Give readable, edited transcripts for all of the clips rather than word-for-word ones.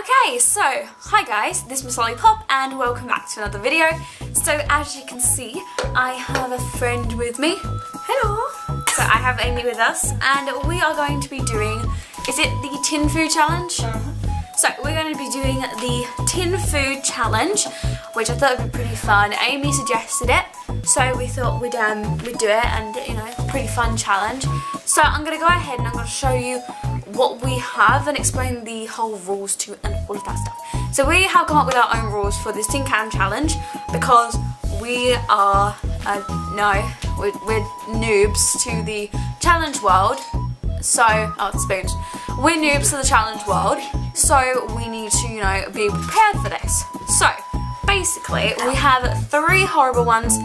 Okay, so hi guys, this is Miss Lollipop and welcome back to another video. So as you can see, I have a friend with me. Hello! So I have Amy with us and we are going to be doing, is it the tin food challenge? So we're going to be doing the tin food challenge, which I thought would be pretty fun. Amy suggested it, so we thought we'd do it, and you know, pretty fun challenge. So I'm going to go ahead and I'm going to show you what we have and explain the whole rules to and all of that stuff. So we have come up with our own rules for this tin can challenge because we are we're noobs to the challenge world. So we're noobs to the challenge world, so we need to, you know, be prepared for this. So basically we have three horrible ones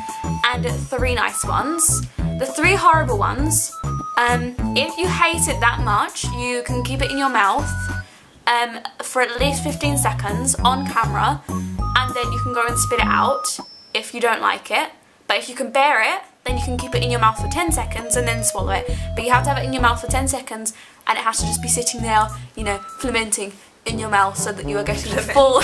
and three nice ones. The three horrible ones, if you hate it that much, you can keep it in your mouth for at least 15 seconds on camera, and then you can go and spit it out if you don't like it. But if you can bear it, then you can keep it in your mouth for 10 seconds and then swallow it. But you have to have it in your mouth for 10 seconds, and it has to just be sitting there, you know, fermenting in your mouth so that you are getting the full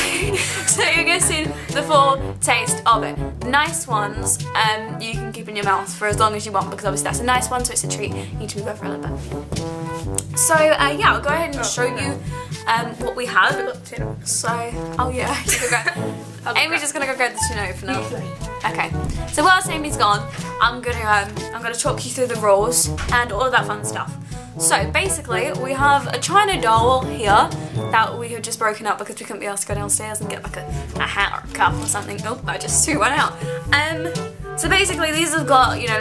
taste of it. Nice ones, you can keep in your mouth for as long as you want, because obviously that's a nice one, so it's a treat. You need to move over a little bit. So yeah, I'll go ahead and show you what we have. So oh yeah, Amy's just gonna go grab the tin opener. Okay, so whilst Amy's gone, I'm gonna talk you through the rules and all of that fun stuff. So basically, we have a china doll here that we have just broken up because we couldn't be asked to go downstairs and get like a hat or a cup or something. Oh, I just threw one out. So basically, these have got, you know,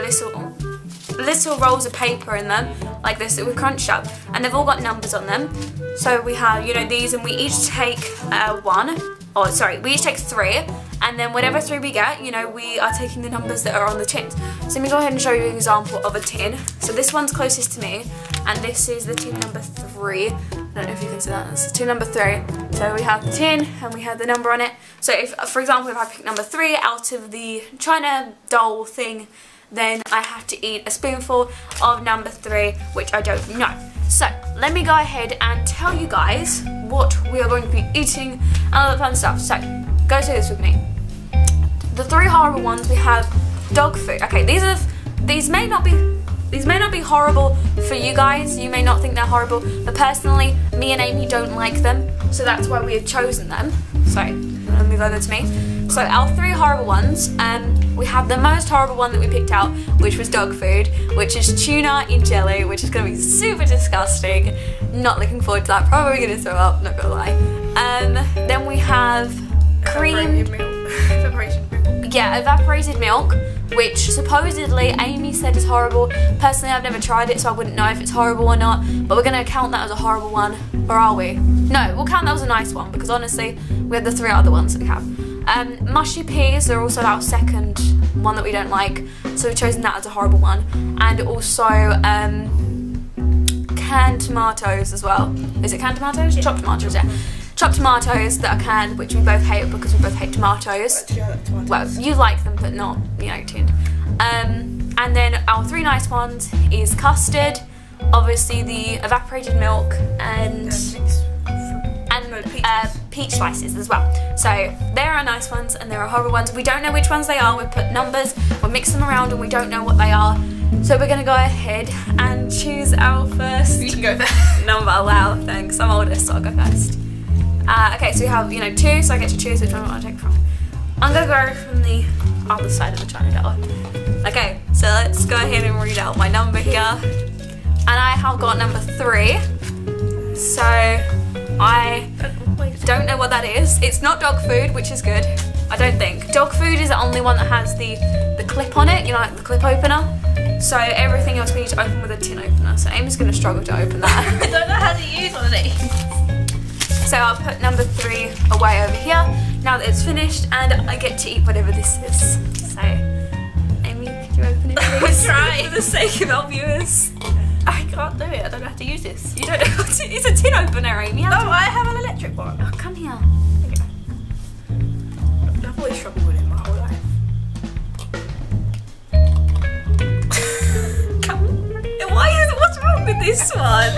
little rolls of paper in them, like this, that we've crunched up, and they've all got numbers on them. So we have, you know, these, and we each take three, and then whatever three we get, you know, we are taking the numbers that are on the tins. So let me go ahead and show you an example of a tin. So this one's closest to me, and this is the tin number 3. I don't know if you can see that. This is tin number 3. So we have the tin, and we have the number on it. So if, for example, if I pick number 3 out of the china doll thing, then I have to eat a spoonful of number 3, which I don't know. So let me go ahead and tell you guys what we are going to be eating and all that fun stuff. So go through this with me. The three horrible ones, we have dog food. Okay, these may not be horrible for you guys. You may not think they're horrible, but personally, me and Amy don't like them, so that's why we have chosen them. So let me go over to me. So our three horrible ones, we have the most horrible one that we picked out, which was dog food, which is tuna in jelly, which is going to be super disgusting. Not looking forward to that. Probably going to throw up. Not gonna lie. Then we have creamed evaporated milk, which supposedly Amy said is horrible. Personally, I've never tried it, so I wouldn't know if it's horrible or not, but we're going to count that as a horrible one, or are we? No, we'll count that as a nice one, because honestly, we had the three other ones that we have. Mushy peas are also our second one that we don't like, so we've chosen that as a horrible one, and also canned tomatoes as well. Is it canned tomatoes? Yeah. Chopped tomatoes, yeah. Chopped tomatoes that are canned, which we both hate because we both hate tomatoes. Well, you like them, but not, you know, tinned. And then our three nice ones is custard, obviously the evaporated milk, and peach slices as well. So there are nice ones and there are horrible ones. We don't know which ones they are. We put numbers, we mix them around, and we don't know what they are. So we're going to go ahead and choose our first. You can go first. Number. Wow, thanks. I'm oldest, so I'll go first. Okay, so we have, you know, two, so I get to choose which one I want to take from. I'm going to go from the other side of the china doll. Okay, so let's go ahead and read out my number here. And I have got number 3. So I don't know what that is. It's not dog food, which is good, I don't think. Dog food is the only one that has the clip on it, you know, like the clip opener. So everything else we need to open with a tin opener. So Amy's going to struggle to open that. I don't know how to use one of these. So I'll put number 3 away over here, now that it's finished, and I get to eat whatever this is. So, Amy, could you open it please? Try. For the sake of our viewers. I can't do it, I don't know how to use this. You don't know how to use a tin opener, Amy. No, I have an electric one. Oh, come here. Okay. I've always struggled with it my whole life. Come. What's wrong with this one?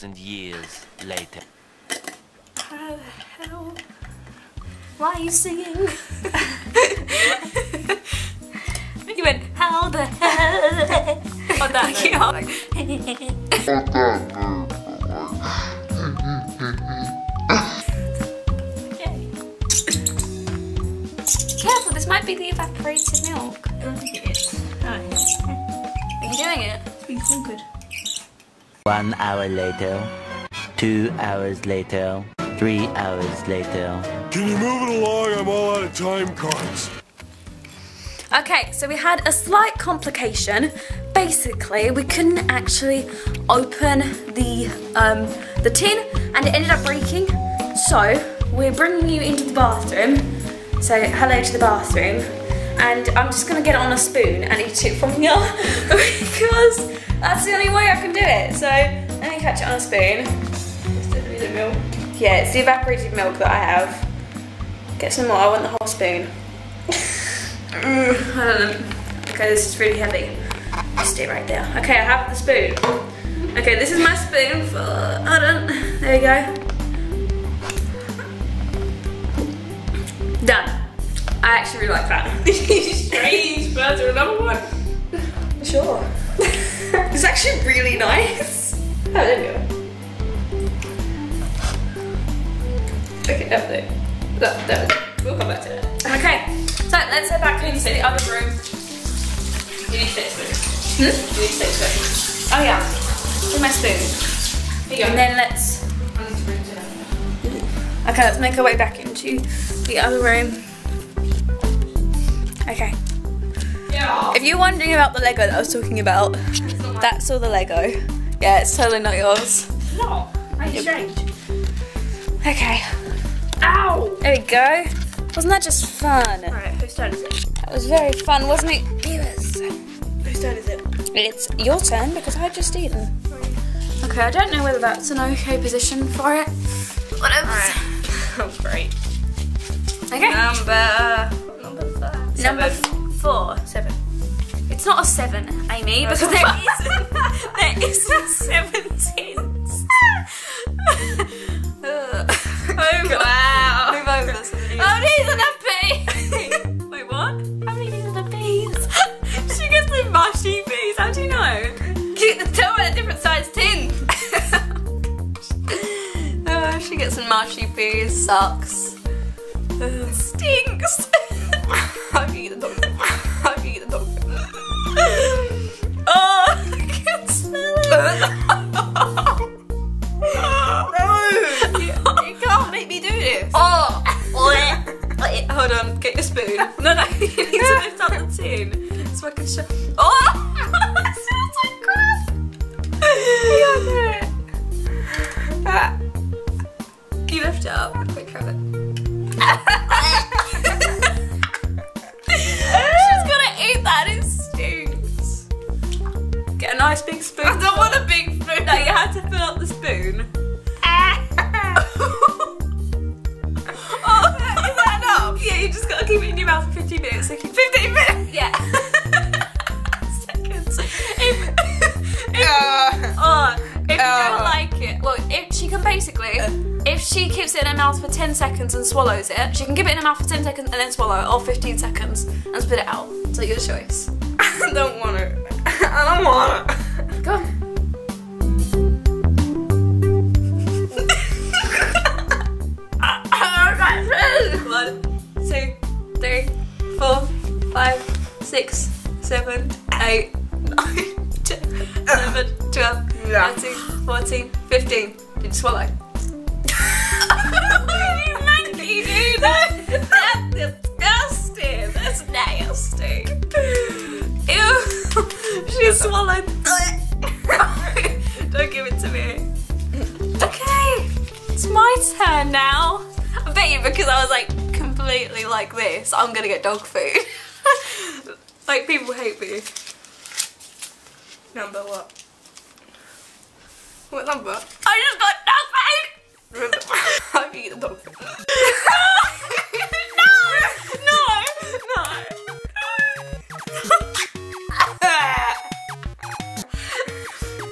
2,000 years later. How? Why are you singing? You went, how the hell? What the hell? Careful, this might be the evaporated milk. I don't think it is. Oh. Are you doing it? It's been so good. 1 hour later, 2 hours later, 3 hours later. Can you move it along? I'm all out of time cards. Okay, so we had a slight complication. Basically, we couldn't actually open the tin, and it ended up breaking. So we're bringing you into the bathroom. So hello to the bathroom, and I'm just gonna get it on a spoon and eat it from here because that's the only way I can do it. So let me catch it on a spoon. Yeah, it's the evaporated milk that I have. Get some more, I want the whole spoon. I don't know. Okay, this is really heavy. Just stay right there. Okay, I have the spoon. Okay, this is my spoon for, I don't, there you go. Done. I actually really like that. Strange butter, another one. Sure. It's actually really nice. Oh, there we go. Okay, definitely. We'll come back to that. Okay, so let's head back into the other room. You need to take a spoon. You need to take a spoon. Oh yeah, with my spoon. Here you go. And then let's... Okay, let's make our way back into the other room. Okay. Yeah. If you're wondering about the Lego that I was talking about, that's all the Lego. Yeah, it's totally not yours. No, I changed. Okay. Ow! There we go. Wasn't that just fun? Alright, whose turn is it? That was very fun, wasn't it, viewers? Whose turn is it? It's your turn because I've just eaten. Okay, I don't know whether that's an okay position for it. Whatever. Alright. Oh, great. Okay. Number four. Seven. It's not a seven, Amy, no, because there isn't 17s. Oh wow! Move over. Oh, these are the peas! Wait, what? How many these are the peas? She gets the mushy peas. How do you know? Tell me a different size tin. Oh, she gets some mushy peas. Sucks. Stinks. I can eat the dog. I can eat the dog. Oh, I can smell it. No. Yeah. Make me do this. Oh, hold on, get your spoon. No, you need to lift up the tin so I can show. Oh, that smells like crap. I got it. You lift it up. Wait, grab it. She's gonna eat that. It stinks. Get a nice big spoon. I don't want a big spoon. No, you have to fill up the spoon. You just gotta keep it in your mouth for 15 minutes. 15 minutes? Yeah. Seconds. If you don't like it, well, if she can basically, if she keeps it in her mouth for 10 seconds and swallows it, she can give it in her mouth for 10 seconds and then swallow it, or 15 seconds and spit it out. It's like your choice. I don't want it. I don't want it. Go on. One, 2, 3, 4, 5, 6, 7, 8, 9, 10, 11, 12, 13, 14, 15. Did you swallow? You monkey, dude! That's disgusting! That's nasty! Ew! She swallowed. Don't give it to me. Okay, it's my turn now. I bet you because I was like completely like this, I'm gonna get dog food. Like, people hate me. Number what? What number? I just got dog food! I've eaten dog food. No! No! No!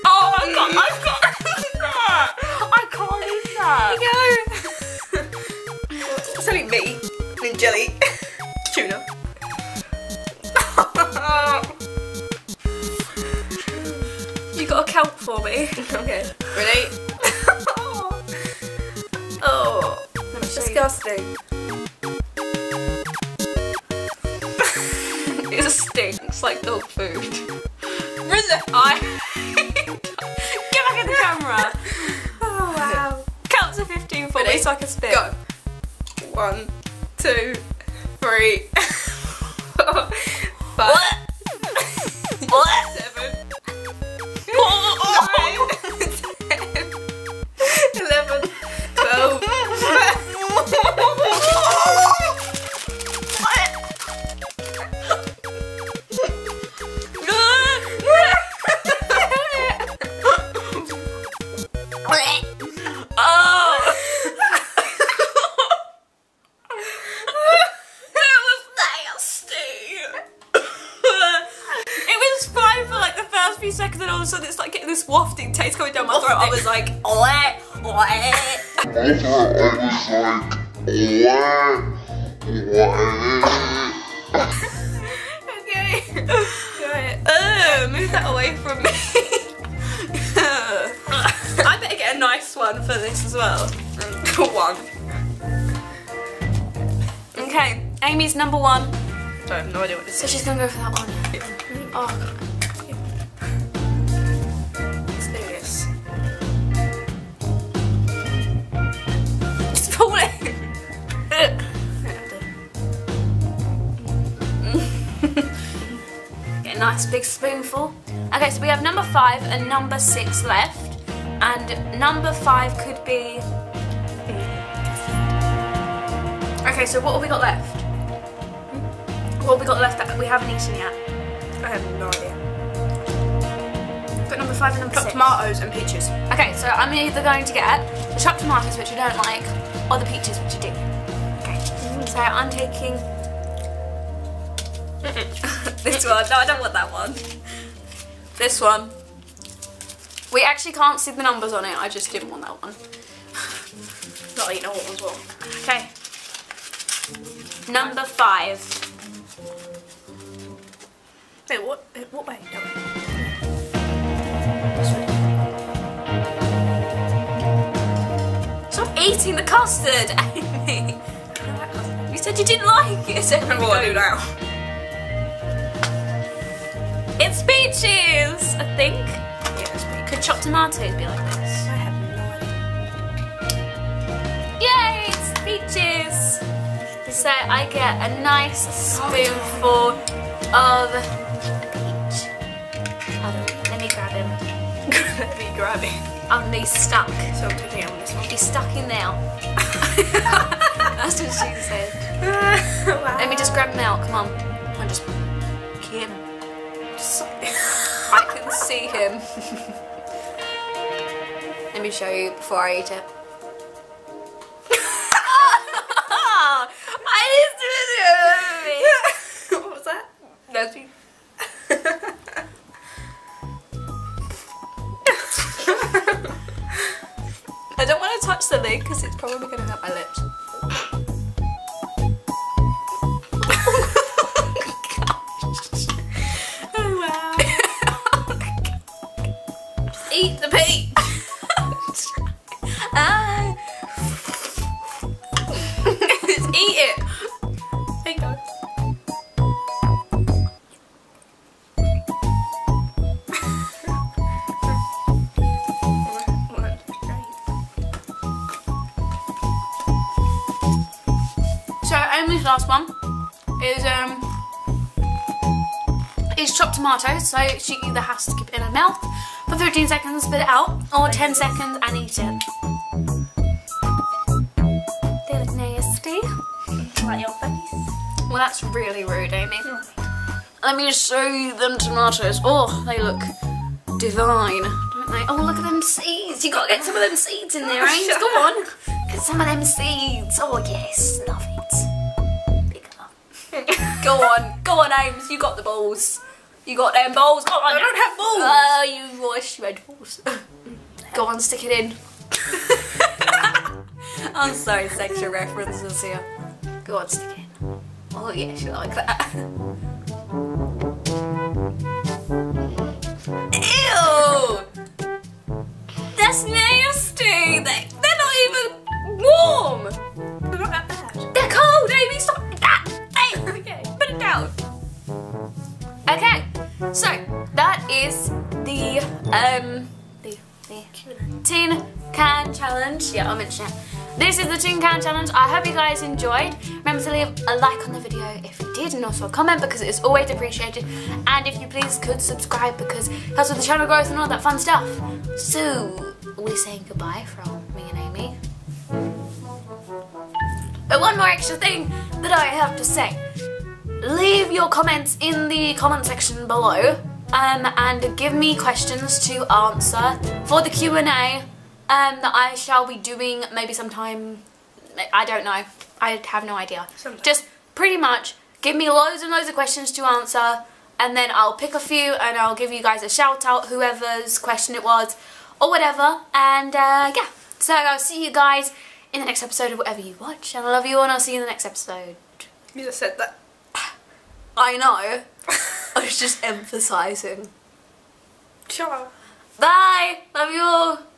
Oh my god, I've got got to count for me. Okay. Ready? Oh. Oh. That's disgusting. It stinks like dog food. I get back at the camera. Oh wow. Count to 15 for me so I can spit. Go. 1, 2, 3. Seconds and all of a sudden it's like getting this wafting taste going down my throat. I was like, okay. Right. Move that away from me. I better get a nice one for this as well. Okay, Amy's number one. I have no idea what this is. So she's gonna go for that one. Oh. Nice big spoonful. Okay, so we have number 5 and number 6 left, and number 5 could be. Okay, so what have we got left? What have we got left that we haven't eaten yet? I have no idea. We've got number 5 and number 6. Chopped tomatoes and peaches. Okay, so I'm either going to get the chopped tomatoes, which I don't like, or the peaches, which I do. Okay, so I'm taking. This one. No, I don't want that one. This one. We actually can't see the numbers on it. I just didn't want that one. Not that you know what one's what. Okay. Number 5. Wait, what? What way? No. Stop eating the custard, Amy. You said you didn't like it. I don't know what I do now. It's peaches, I think. Yeah, could chopped tomatoes be like this? I have no idea. Yay, it's peaches. So I get a nice spoonful of peach. Hold on, let me grab him. Let me grab him. Oh, he's stuck. So I'm putting it on this one. He's stuck in there. That's what she said. Wow. Let me just grab him out. Come on. I'm just kidding. I can see him. Let me show you before I eat it. I just did it. What was that? Nothing. I don't want to touch the lid because it's probably going to hurt my lips. Eat the peach! Just eat it! There you go. So Amy's last one is chopped tomatoes, so she either has to keep it in her mouth for 15 seconds, spit it out, or 10 seconds and eat it. They look nasty. Like your face. Well, that's really rude, Amy. Let me show you them tomatoes. Oh, they look divine, don't they? Oh, look at them seeds. You got to get some of them seeds in there, Amy. Come on. Get some of them seeds. Oh, yes. Love it. Big up. Go on. Go on, Amy. You got the balls. You got them balls. Go on. I don't have balls. Oh, you wish you had balls. Go on, stick it in. I'm sorry, sexual references here. Go on, stick it in. Oh yeah, she likes that. Ew! So that is the tin can challenge. Yeah, I'll mention it. This is the tin can challenge. I hope you guys enjoyed. Remember to leave a like on the video if you did, and also a comment because it is always appreciated. And if you please could subscribe because that's what the channel grows and all that fun stuff. So we're saying goodbye from me and Amy. But one more extra thing that I have to say. Leave your comments in the comment section below and give me questions to answer for the Q&A that I shall be doing maybe sometime, I don't know, I have no idea. Sometime. Just pretty much give me loads and loads of questions to answer and then I'll pick a few and I'll give you guys a shout out, whoever's question it was or whatever, and yeah. So I'll see you guys in the next episode of whatever you watch, and I love you all and I'll see you in the next episode. You just said that. I know. I was just emphasising. Ciao. Bye. Love you all.